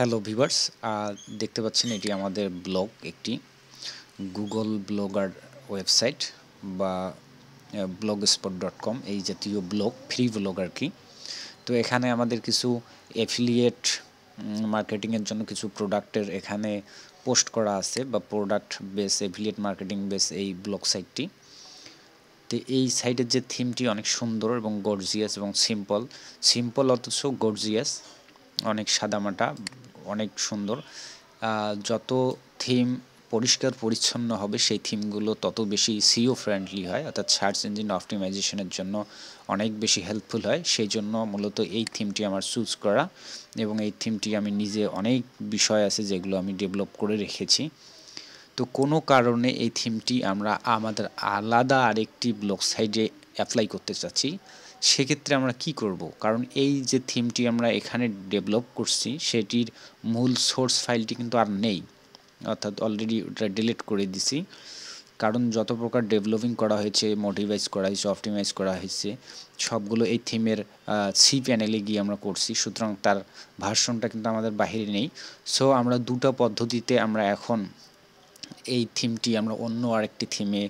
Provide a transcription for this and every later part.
Hello viewers देखते पाচ্ছেন এটি আমাদের ব্লগ একটি গুগল ব্লগার ওয়েবসাইট বা blogspot.com এই জাতীয় ব্লগ ফ্রি ব্লগার কি তো এখানে আমাদের কিছু অ্যাফিলিয়েট মার্কেটিং এর জন্য কিছু প্রোডাক্টের এখানে পোস্ট করা আছে বা product base affiliate marketing base এই ব্লগ সাইটটি তে এই সাইটের যে থিমটি অনেক সুন্দর এবং গর্জিয়াস এবং সিম্পল অথচ গর্জিয়াস অনেক সাদামাটা অনেক সুন্দর যত থিম পরিষ্কার পরিচ্ছন্ন হবে সেই থিমগুলো তত বেশি সিও ফ্রেন্ডলি হয় অর্থাৎ সার্চ ইঞ্জিন অপটিমাইজেশনের জন্য অনেক বেশি হেল্পফুল হয় সেই জন্য মূলত এই থিমটি আমার চুজ করা এবং এই থিমটি আমি নিজে অনেক বিষয় আছে যেগুলো আমি ডেভেলপ করে রেখেছি তো কোনো কারণে এই থিমটি আমরা আমাদের আলাদা আরেকটি ব্লগ সাইটে অ্যাপ্লাই করতে চাচ্ছি সেক্ষেত্রে আমরা কি করব কারণ এই যে থিমটি আমরা এখানে ডেভেলপ করছি সেটির মূল সোর্স ফাইলটি কিন্তু আর নেই অর্থাৎ অলরেডি ওটা ডিলিট করে দিছি কারণ যত প্রকার ডেভেলপিং করা হয়েছে মোটিভাইজ করা হয়েছে অপটিমাইজ করা হয়েছে সবগুলো এই থিমের সি প্যানেলে গিয়ে আমরা করছি সুতরাং তার ভার্সনটা কিন্তু আমাদের বাইরে নেই সো আমরা দুটো পদ্ধতিতে আমরা এখন এই থিমটি আমরা অন্য আরেকটি থিমে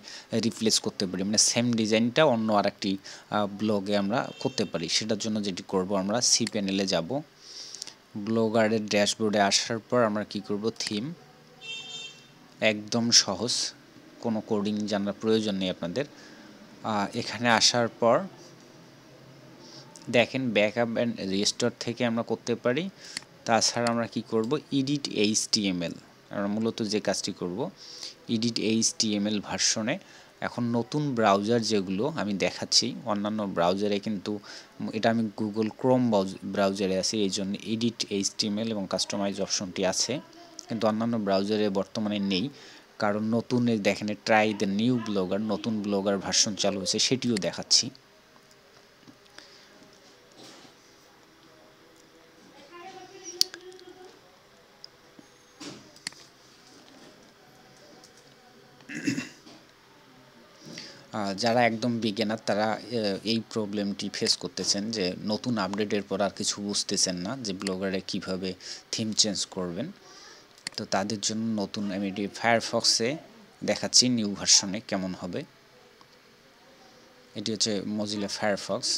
রিপ্লেস করতে পারি মানে সেম ডিজাইনটা অন্য আরেকটি ব্লগে আমরা করতে পারি সেটার জন্য যেটি করব আমরা সি প্যানেলে যাব ব্লগারের ড্যাশবোর্ডে আসার পর আমরা কি করব থিম একদম সহজ কোনো কোডিং জানার প্রয়োজন নেই আপনাদের এখানে আসার পর দেখেন ব্যাকআপ অ্যান্ড রেস্টোর থেকে আমরা করতে পারি তাছাড়া আমরা কি করব এডিট এইচটিএমএল আমরা মূলত যে কাজটি করব এডিট এইচটিএমএল ভার্সনে এখন নতুন ব্রাউজার যেগুলো আমি দেখাচ্ছি অন্যান্য ব্রাউজারে কিন্তু এটা আমি গুগল ক্রোম ব্রাউজারে আছে এই জন্য এডিট এইচটিএমএল এবং কাস্টমাইজ অপশনটি আছে কিন্তু অন্যান্য ব্রাউজারে বর্তমানে নেই কারণ নতুন দেখেন ট্রাই দ্য নিউ ব্লগার নতুন ব্লগার ভার্সন চালু হয়েছে সেটিও দেখাচ্ছি যারা একদম বিগিনার তারা এই প্রবলেমটি ফেস করতেছেন যে নতুন আপডেটের পর আর কিছু বুঝতেছেন না যে ব্লগারে কিভাবে থিম চেঞ্জ করবেন তো তাদের জন্য নতুন আমি এটি ফায়ারফক্সে দেখাচ্ছি নিউ ভার্সনে কেমন হবে এটি হচ্ছে মজিলা ফায়ারফক্স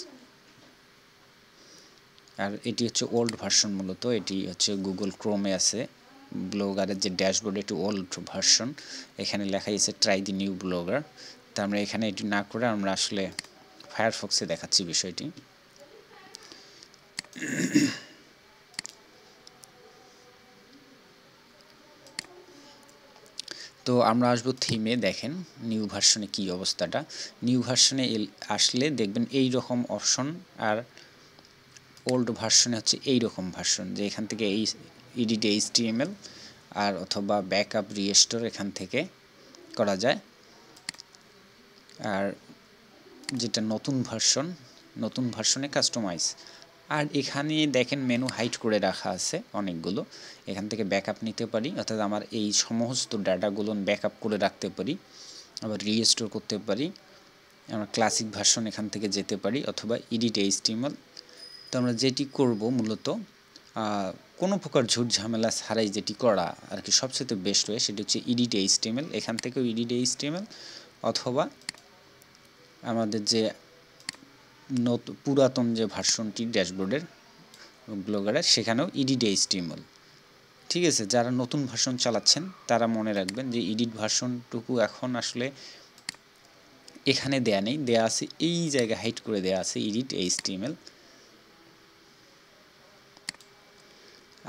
আর এটি হচ্ছে ওল্ড ভার্সন মূলত এটি হচ্ছে গুগল ক্রোমে আছে ব্লগারের যে ড্যাশবোর্ড এটি ওল্ড ভার্সন এখানে লেখা আছে ট্রাই দি নিউ ব্লগার তো আমরা এখানে এটি না করে আমরা আসলে ফায়ারফক্সে দেখাচ্ছি বিষয়টি তো আমরা আসবো থিমে দেখেন নিউ ভার্সনে কি অবস্থাটা নিউ ভার্সনে আসলে দেখবেন এই রকম অপশন আর ওল্ড ভার্সনে হচ্ছে এই রকম ভার্সন যে এখান থেকে এই এডিট এইচটিএমএল আর অথবা ব্যাকআপ রিস্টোর এখান থেকে করা যায় আর যেটা নতুন ভার্সনে কাস্টমাইজ আর এখানে দেখেন মেনু হাইড করে রাখা আছে অনেকগুলো এখান থেকে ব্যাকআপ নিতে পারি অর্থাৎ আমার এই সমস্ত ডাটাগুলো ব্যাকআপ করে রাখতে পারি আবার রিস্টোর করতে পারি আমরা ক্লাসিক ভার্সন এখান থেকে যেতে পারি অথবা এডিট এইচটিএমএল তো আমরা যেটি করব মূলত কোনো প্রকার ঝুট ঝামেলা ছাড়াই যেটি করা আর কি সবচেয়ে বেস্ট ওয়ে সেটি হচ্ছে এডিট এইচটিএমএল এখান থেকেও এডিট এইচটিএমএল অথবা আমাদের যে পুরাতন যে ভার্সনটি ড্যাশবোর্ডের ব্লগারের সেখানেও এডিট এইচটিএমএল ঠিক আছে যারা নতুন ভার্সন চালাচ্ছেন তারা মনে রাখবেন যে এডিট ভার্সনটুকু এখন আসলে এখানে দেয়া নেই দেয়া আছে এই জায়গায় হাইড করে দেয়া আছে এডিট এইচটিএমএল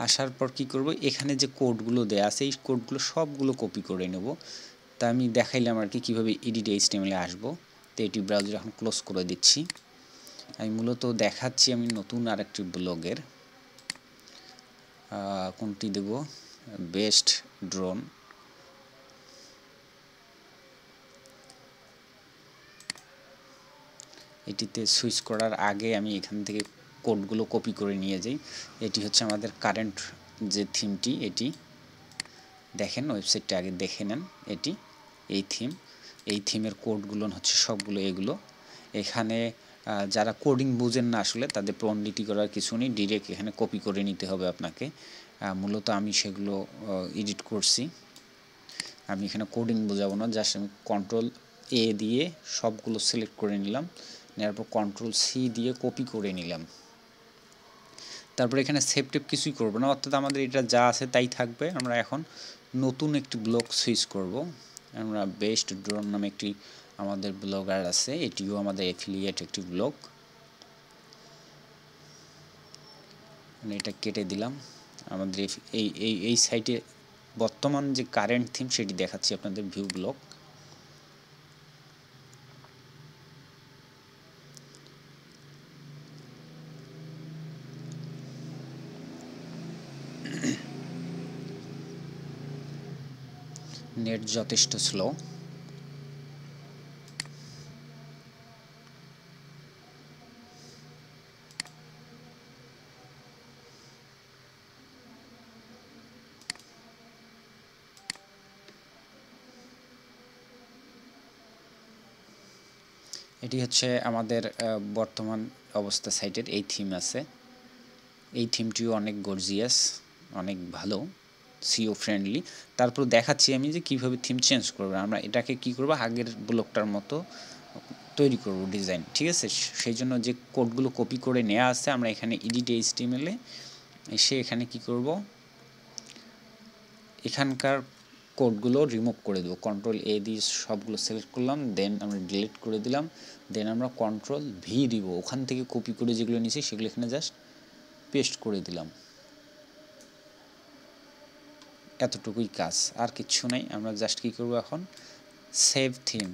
আসার পর কি করব এখানে যে কোডগুলো দেয়া আছে এই কোডগুলো সবগুলো কপি করে নেব তা আমি দেখাইলাম আর কি কীভাবে এডিট এইচটিএমএল এ আসবো এটি ব্রাউজার এখন ক্লোজ করে দিচ্ছি আমি মূলত দেখাচ্ছি আমি নতুন আরেকটি ব্লগের কোনটি দেব বেস্ট ড্রোন এটিতে সুইচ করার আগে আমি এখান থেকে কোডগুলো কপি করে নিয়ে যাই এটি হচ্ছে আমাদের কারেন্ট যে থিমটি এটি দেখেন ওয়েবসাইটটা আগে দেখে নেন এটি এই থিমের কোডগুলো হচ্ছে সবগুলো এগুলো এখানে যারা কোডিং বুঝেন না আসলে তাদের পণ্ডিতি করার কিছু নেই ডিরেক্ট এখানে কপি করে নিতে হবে আপনাকে मूलत आमी सेगुलो एडिट करছি आमी एखाने कोडिंग बोझाबो ना जस्ट आमी कंट्रोल ए दिए सबगुलो सिलेक्ट करे निलाम नेয়ার পর कंट्रोल सी दिए कपि करे निलाम तारপরে এখানে সেভ টেপ কিছুই করব না অর্থাৎ আমাদের এটা যা আছে তাই থাকবে আমরা এখন নতুন একটি ব্লগ সুইচ করব আমরা বেস্ট ড্রোন নামে একটি আমাদের ব্লগার আছে এটিও আমাদের অ্যাফিলিয়েট একটি ব্লগ আমি এটা কেটে দিলাম আমাদের এই এই এই সাইটে বর্তমান যে কারেন্ট থিম সেটি দেখাচ্ছি আপনাদের ভিউ ব্লগ नेट যথেষ্ট স্লো এটি হচ্ছে আমাদের বর্তমান অবস্থা সাইটের এই থিম আছে এই থিমটিও অনেক গর্জিয়াস অনেক ভালো सीओ फ्रेंडली तारपर देखाচ্ছি আমি যে কিভাবে থিম চেঞ্জ করব আমরা এটাকে কি করব আগের ব্লকটার মতো তৈরি করব ডিজাইন ঠিক আছে সেইজন্য যে কোডগুলো কপি করে নেওয়া আছে আমরা এখানে এডিট এইচটিএমএল এ এসে এখানে কি করব এখানকার কোডগুলো রিমুভ করে দেব কন্ট্রোল এ দিয়ে সবগুলো সিলেক্ট করলাম দেন আমরা ডিলিট করে দিলাম দেন আমরা কন্ট্রোল ভি দিব ওখান থেকে কপি করে যেগুলো নিয়েছি সেগুলো এখানে জাস্ট পেস্ট করে দিলাম এতটুকুই কাজ আর কিছু নাই আমরা জাস্ট কি করব এখন সেভ থিম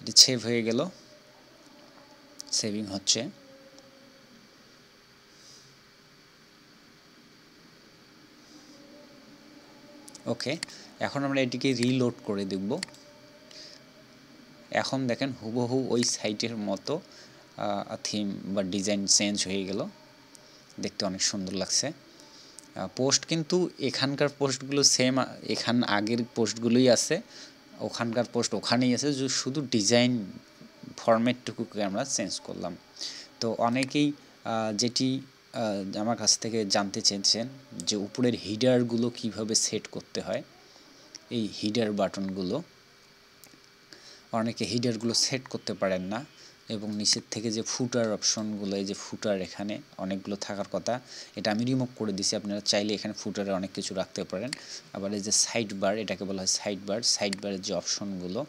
এটা সেভ হয়ে গেল সেভিং হচ্ছে ওকে এখন আমরা এটিকে রিলোড করে দেখব এখন দেখেন হুবহু ওই সাইটের মতো থিম বা ডিজাইন চেঞ্জ হয়ে গেল দেখতে অনেক সুন্দর লাগছে पोस्ट किन्तु एखानकार पोस्टगुलो सेम एखान आगेर पोस्टगुलोई आछे ओखानकार पोस्ट ओखानेई आछे जो शुधु डिजाइन फर्मेटटुकुके आमरा चेंज करलाम तो अनेकेई जेटी आमार काछ थेके जानते चेयेछेन जे उपरेर हिडारगुलो किभाबे सेट करते हय एई हिडार बाटनगुलो अनेके हिडारगुलो सेट करते पारेन ना এবং নিচের থেকে যে ফুটার অপশনগুলো এই যে ফুটার এখানে অনেকগুলো থাকার কথা এটা আমি রিমুভ করে দিয়েছি আপনারা চাইলে এখানে ফুটারে অনেক কিছু রাখতে পারেন আবার এই যে সাইড বার এটাকে বলা হয় সাইড বারের যে অপশনগুলো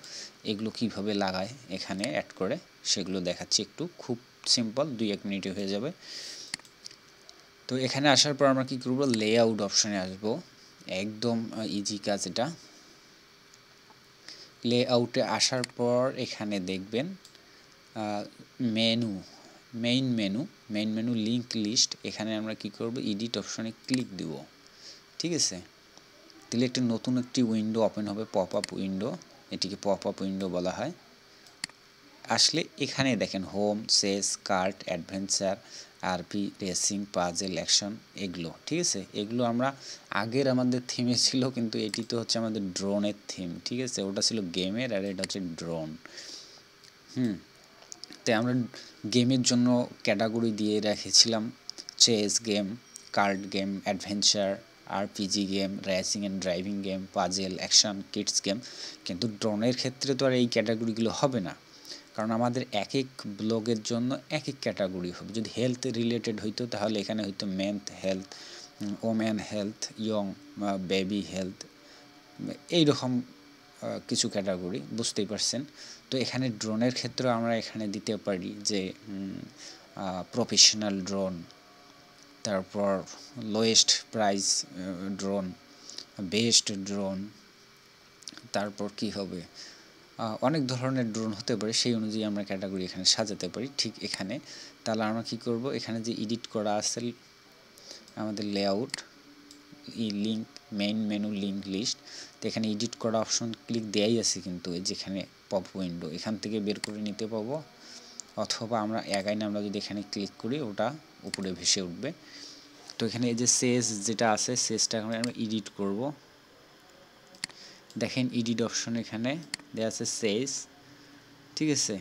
এগুলো কিভাবে লাগায় এখানে অ্যাড করে সেগুলো দেখাচ্ছি একটু খুব সিম্পল 2-1 মিনিটে হয়ে যাবে তো এখানে আসার পর আমরা কি করব লেআউট অপশনে আসব একদম ইজি কাজ এটা লেআউটে আসার পর এখানে দেখবেন मेन मेनू लिंक लिस्ट एखाने आमरा कि करब एडिट अपशने क्लिक देब ठीक आछे दिले एकटा नतुन एकटी उइंडो ओपेन होबे पपआप उइंडो एटिके पपआप उइंडो बला हय आसले एखाने देखें home chess card adventure RP racing puzzle action एगुलो ठीक आछे एगुलो आमरा आगेर आमादेर थीमे छिलो किन्तु एटी तो होच्छे आमादेर ड्रोनेर थीम ठीक आछे ओटा छिलो गेमेर आर एटा होच्छे ड्रोन তে আমরা গেমের জন্য ক্যাটাগরি দিয়ে রেখেছিলাম chess game card game adventure RPG game racing and driving game puzzle action kids game কিন্তু ড্রোনের ক্ষেত্রে তো আর এই ক্যাটাগরিগুলো হবে না কারণ আমাদের এক এক ব্লগের জন্য এক এক ক্যাটাগরি হবে যদি হেলথ রিলেটেড হইতো তাহলে এখানে হইতো men's health women health young baby health এই রকম কিছু ক্যাটাগরি বুঝতেই পারছেন তো এখানে ড্রোনের ক্ষেত্রে আমরা এখানে দিতে পারি যে প্রফেশনাল ড্রোন তারপর lowest price drone best drone তারপর কি হবে অনেক ধরনের ড্রোন হতে পারে সেই অনুযায়ী আমরা ক্যাটাগরি এখানে সাজাতে পারি ঠিক এখানে তাহলে আমরা কি করব এখানে যে এডিট করা আছে আমাদের লেআউট ই link main menu link list তো এখানে এডিট করা অপশন ক্লিক দেয়াই আছে কিন্তু এই যেখানে পপ উইন্ডো এখান থেকে বের করে নিতে পাবো অথবা আমরা একাই আমরা যদি এখানে ক্লিক করি ওটা উপরে ভেসে উঠবে তো এখানে এই যে সেস যেটা আছে সেসটা আমরা এডিট করব দেখেন এডিট অপশন এখানে দেয়া আছে সেস ঠিক আছে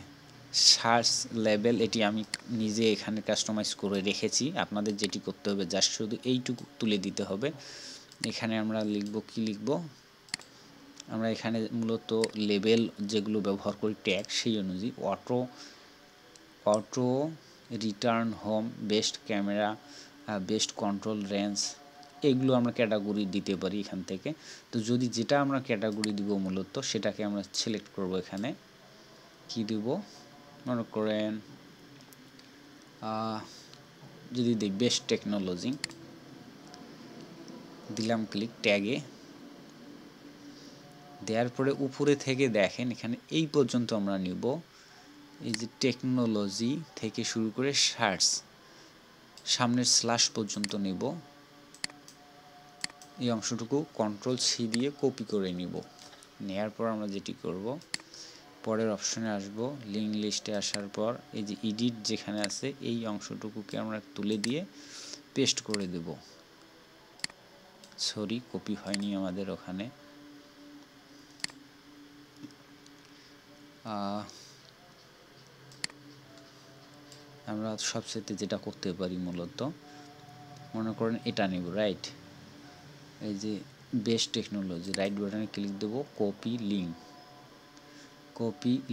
सार्च लेवल एटी आमी निजे एखाने कास्टमाइज करे रेखेछि आपनादेर जेटी करते होबे जास्ट शुधु एइटुकु तुले दिते होबे। एखाने आमरा लिखबो कि लिखबो आमरा एखाने मूलत लेबेल जेगुलो व्यवहार करी टैग सेइ अनुयायी auto auto return home best camera best control range এগুলো আমরা ক্যাটাগরি দিতে পারি এখান থেকে। তো যদি যেটা আমরা ক্যাটাগরি দিব মূলত সেটাকে আমরা সিলেক্ট করব। এখানে কি দিব মনে করেন যদি দি বেস্ট টেকনোলজি দিলাম ক্লিক ট্যাগে দেওয়ার পরে উপরে থেকে দেখেন এখানে এই পর্যন্ত আমরা নিব এই যে টেকনোলজি থেকে শুরু করে সার্চ সামনের স্ল্যাশ পর্যন্ত নিব। এই অংশটুকু কন্ট্রোল সি দিয়ে কপি করে নিব। নেয়ার পর আমরা যেটি করব পরের অপশনে আসব লিংক লিস্টে আসার পর এই যে এডিট যেখানে আছে এই অংশটুকুকে আমরা তুলে দিয়ে পেস্ট করে দেব। সরি কপি হয়নি আমাদের ওখানে। আমরা সবচেয়ে যেটা করতে পারি মূলত মনে করেন এটা নেব right best technology right button click देव कॉपी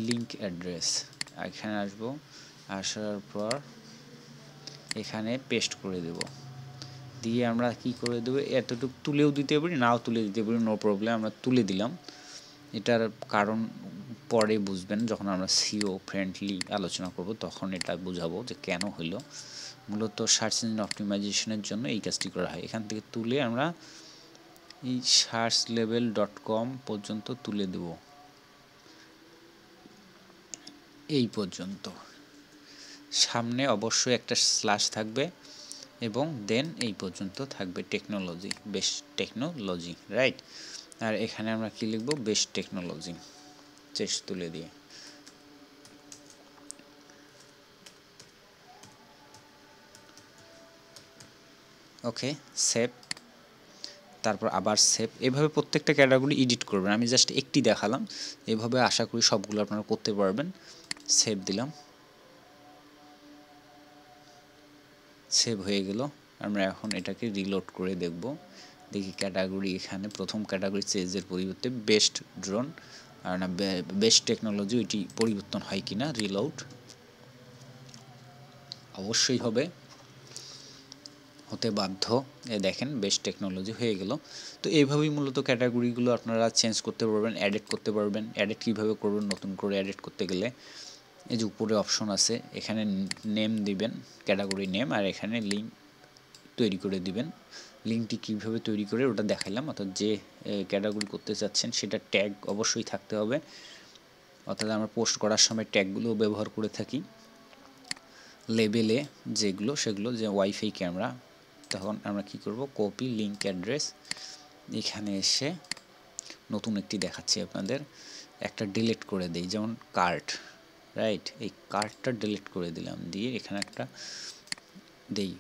लिंक एड्रेस एखे आसब आसार पर एखे पेस्ट कर देव दिए हमें कि देव एतटूक तुले दीते नाओ तुले दीते नो प्रॉब्लम तुले दिलाम एटार कारण पर बुझबें जो आप सीओ फ्रेंडलि आलोचना करब तक ये बोझाबो जो क्या हलो मूलत सार्च इंजिन अप्टिमाइजेशनर जो ये काजटी करा है। एखान तुले हमें searchlevel.com पर्यन्त तुले देव एई पर्यन्त सामने अवश्य एक स्लैश थाकबे एबं देन एई पर्यन्त थाकबे टेक्नोलॉजी बेस्ट टेक्नोलॉजी राइट और एखाने आमरा कि लिखबो बेस्ट टेक्नोलॉजी चेस्ट तुले दिए ओके सेव तारपर आबार सेफ एभावे प्रत्येकटा ক্যাটাগরি এডিট করবেন। আমি জাস্ট একটি দেখালাম এভাবে আশা করি সবগুলো আপনারা করতে পারবেন। সেভ দিলাম সেভ হয়ে গেল। আমরা এখন এটাকে রিলোড করে দেখব দেখি ক্যাটাগরি এখানে প্রথম ক্যাটাগরি চেজের পরিবর্তে বেস্ট ড্রোন আর না বেস্ট টেকনোলজি এটি পরিবর্তন হয় কিনা। রিলোড অবশ্যই হবে होते बाध्य ये देखें बेस्ट टेक्नोलॉजी हो गल। तो ये मूलत कैटागरिगुलो अपनारा चेंज करते एडिट करते एडिट कीभाबे करबेन नतून करे एडिट करते गेले ए जे उपरे अपशन आछे एखाने नेम दिबेन कैटागरि नेम और एखाने लिंक तैरी करे दिबेन। लिंकटी कीभाबे तैरी करे ओटा देखाइलाम अर्थात जे कैटागरि करते चाচ্ছেন सेटा टैग अवश्यई थाकते होबे अर्थात आमरा पोस्ट करार समय टैगगुलो व्यवहार करे थाकि लेबेले जेगुलो सेगुलो जे वाईफाई कैमरा তখন আমরা কি করব কপি লিংক অ্যাড্রেস এখানে এসে নতুন একটি দেখাচ্ছি আপনাদের একটা ডিলিট করে দেই যেমন কার্ট রাইট এই কার্টটা ডিলিট করে দিলাম দিয়ে এখানে একটা দেই।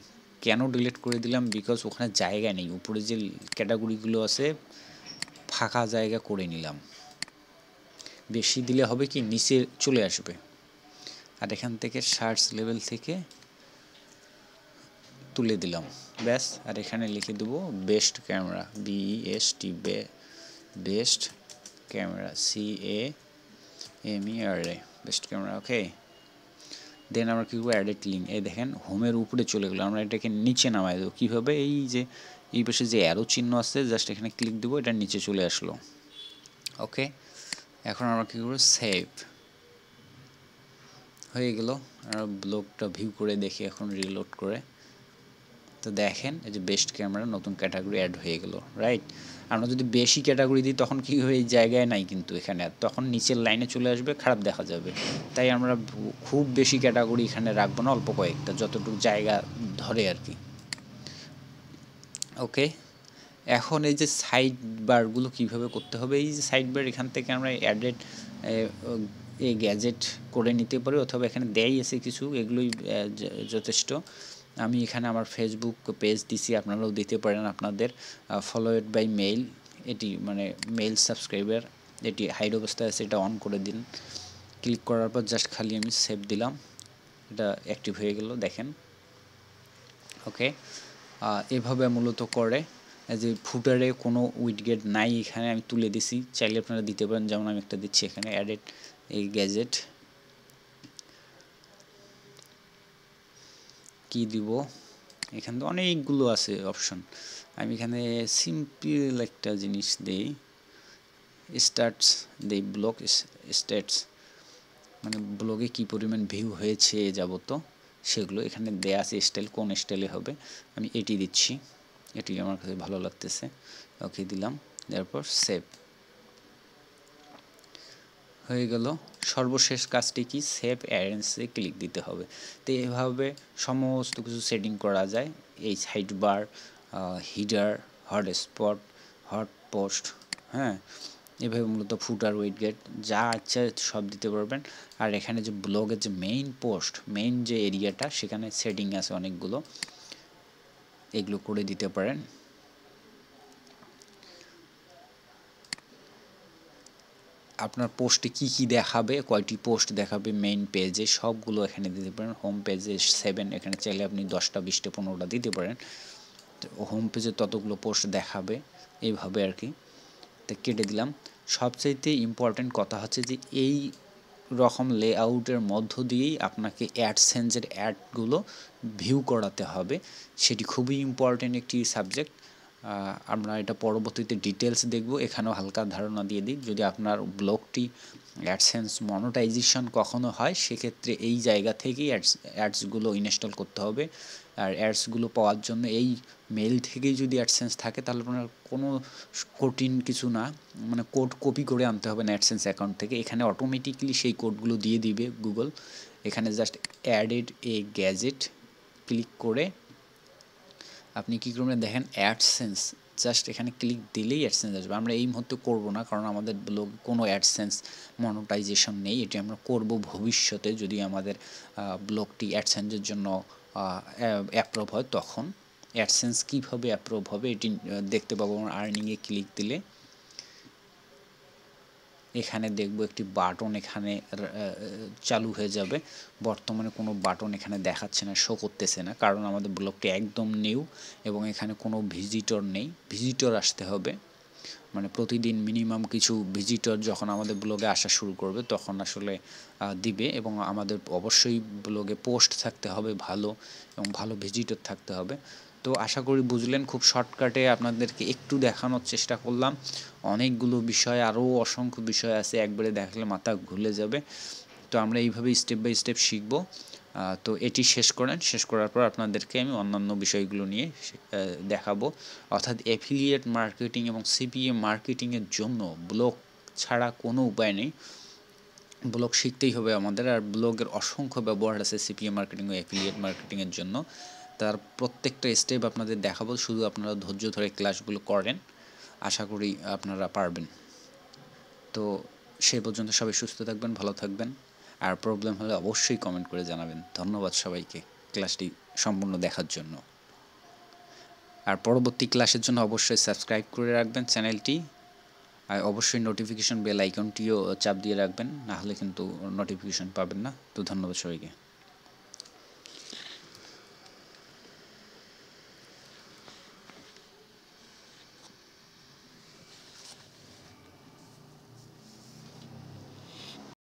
কেন ডিলিট করে দিলাম বিকজ ওখানে জায়গা নেই উপরে যে ক্যাটাগরিগুলো আছে ফাঁকা জায়গা করে নিলাম বেশি দিলে হবে কি নিচে চলে আসবে। আর এখান থেকে সার্চ লেভেল থেকে তুলে দিলাম ব্যাস আর এখানে লিখে দেব best camera BEST best camera CAMERA best camera okay. Then আমরা কি করব এডিট লিংক এই দেখেন হোমের উপরে চলে গেল। আমরা এটাকে নিচে নামাই দেব কিভাবে এই পাশে যে অ্যারো চিহ্ন আছে জাস্ট এখানে ক্লিক দেব এটা নিচে চলে আসলো ওকে। এখন আমরা কি করব সেভ হয়ে গেল। আর ব্লগটা ভিউ করে দেখি এখন রিলোড করে तो देखें ये बेस्ट कैमरा नतून कैटागरि एड हो गलो राइट। आपना जो बेशी कैटागरि दी तक कि जगह नहीं क्योंकि एखे तक नीचे लाइने चले आसें खराब देखा जाए तई खूब बेशी कैटागरि एखे रखब ना अल्प कैकटा जतटूक जैगा धरे और कि ओके। एखन ये साइड बारगुलो कीभाबे करते होबे साइड बार एखान थेके आमरा एडेड ए गैजेट करे निते पारी अथवा एखाने देई आछे किछु एगुलोई जथेष्ट। আমি এখানে আমার ফেসবুক পেজ দিছি আপনারাও দিতে পারেন আপনাদের ফলোড বাই মেইল এটি মানে মেইল সাবস্ক্রাইবার এটি হাইড অবস্থায় আছে এটা অন করে দিন क्लिक करार पर जस्ट खाली हमें सेव दिलाम এটা অ্যাক্টিভ হয়ে গেল দেখেন ওকে এভাবে মূলত করে যে ফুটারে কোনো উইডগেট নাই এখানে আমি তুলে দিছি চাইলে আপনারা দিতে পারেন যেমন আমি একটা দিচ্ছি এখানে এডিট এই গ্যাজেট কি দিব এখানে তো অনেকগুলো আছে অপশন আমি এখানে সিম্পল একটা জিনিস দেই স্ট্যাটস দেই ব্লক স্ট্যাটস মানে ব্লগে কি পরিমাণ ভিউ হয়েছে যাবতো সেগুলো এখানে দেয়া আছে স্টাইল কোন স্টাইলে হবে আমি এটি দিচ্ছি এটি আমার কাছে ভালো লাগতেছে ওকে দিলাম তারপর সেভ হয়ে গেল সর্বশেষ কাজটি কি সেভ অ্যারেঞ্জ এ ক্লিক দিতে হবে তো এইভাবে সমস্ত কিছু সেটিং করা যায় এই sidebar header hotspot hot post হ্যাঁ এভাবে মূলত ফুটার উইডগেট যা আছে সব দিতে পারবেন আর এখানে যে ব্লগের যে মেইন পোস্ট মেইন যে এরিয়াটা সেখানে সেটিং আছে অনেকগুলো এগুলো করে দিতে পারেন আপনার পোস্টে কি কি দেখাবে কয়টি পোস্ট দেখাবে মেইন পেজে সবগুলো এখানে দিতে পারেন হোম পেজে 7 এখানে চাইলে আপনি 10টা 20টা 15টা দিতে পারেন হোম পেজে ততগুলো পোস্ট দেখাবে এইভাবে আর কি কেটে দিলাম সবচেয়ে ইম্পর্টেন্ট কথা হচ্ছে যে এই রকম লেআউটের মধ্য দিয়েই আপনাকে অ্যাডসেন্স এর অ্যাড গুলো ভিউ করাতে হবে সেটি খুবই ইম্পর্টেন্ট একটি সাবজেক্ট আমরা এটা পরবর্তীতে ডিটেইলস দেখব এখানেও হালকা ধারণা দিয়ে দিই যদি আপনার ব্লগটি অ্যাডসেন্স মনিটাইজেশন কখনো হয় সে ক্ষেত্রে এই জায়গা থেকেই অ্যাডস গুলো ইনস্টল করতে হবে আর অ্যাডস গুলো পাওয়ার জন্য এই মেইল থেকেই যদি অ্যাডসেন্স থাকে তাহলে আপনার কোনো কঠিন কিছু না মানে কোড কপি করে আনতে হবে না অ্যাডসেন্স অ্যাকাউন্ট থেকে এখানে অটোমেটিক্যালি সেই কোডগুলো দিয়ে দিবে গুগল এখানে just added a gadget click করে আপনি কি করবেন দেখেন অ্যাডসেন্স জাস্ট এখানে ক্লিক দিলেই অ্যাডসেন্স আসবে আমরা এই মুহূর্তে করব না কারণ আমাদের ব্লগ কোনো অ্যাডসেন্স মনিটাইজেশন নেই এটি আমরা করব ভবিষ্যতে যদি আমাদের ব্লগটি অ্যাডসেন্সের জন্য অ্যাপ্রুভ হয় তখন অ্যাডসেন্স কিভাবে অ্যাপ্রুভ হবে এটি দেখতে পাবো আমরা আর্নিং এ ক্লিক দিলে এখানে দেখব একটি বাটন এখানে চালু হয়ে যাবে বর্তমানে কোনো বাটন এখানে দেখাচ্ছে না শো করতেছে না কারণ আমাদের ব্লগটি একদম নিউ এবং এখানে কোনো ভিজিটর নেই ভিজিটর আসতে হবে মানে প্রতিদিন মিনিমাম কিছু ভিজিটর যখন আমাদের ব্লগে আসা শুরু করবে তখন আসলে দিবে এবং আমাদের অবশ্যই ব্লগে পোস্ট থাকতে হবে ভালো এবং ভালো ভিজিটর থাকতে হবে তো আশা করি বুঝলেন খুব শর্টকাটে আপনাদেরকে একটু দেখানোর চেষ্টা করলাম অনেকগুলো বিষয় আরো অসংখ্য বিষয় আছে একবারে দেখলে মাথা ঘুরে যাবে তো আমরা এইভাবে স্টেপ বাই স্টেপ শিখব তো এটি শেষ করার পর আপনাদেরকে আমি অন্যান্য বিষয়গুলো নিয়ে দেখাবো অর্থাৎ অ্যাফিলিয়েট মার্কেটিং এবং সিপিএ মার্কেটিং এর জন্য ব্লগ ছাড়া কোনো উপায় নেই ব্লগ শিখতেই হবে আমাদের আর ব্লগের অসংখ্য ব্যবহার আছে সিপিএ মার্কেটিং ও অ্যাফিলিয়েট মার্কেটিং এর জন্য তার প্রত্যেকটা স্টেপ আপনাদের দেখাবো শুধু আপনারা ধৈর্য ধরে ক্লাসগুলো করেন আশা করি আপনারা পারবেন তো সেই পর্যন্ত সবাই সুস্থ থাকবেন ভালো থাকবেন আর প্রবলেম হলে অবশ্যই কমেন্ট করে জানাবেন ধন্যবাদ সবাইকে ক্লাসটি সম্পূর্ণ দেখার জন্য আর পরবর্তী ক্লাসের জন্য অবশ্যই সাবস্ক্রাইব করে রাখবেন চ্যানেলটি আর অবশ্যই নোটিফিকেশন বেল আইকনটিও চাপ দিয়ে রাখবেন না হলে কিন্তু নোটিফিকেশন পাবেন না তো ধন্যবাদ সবাইকে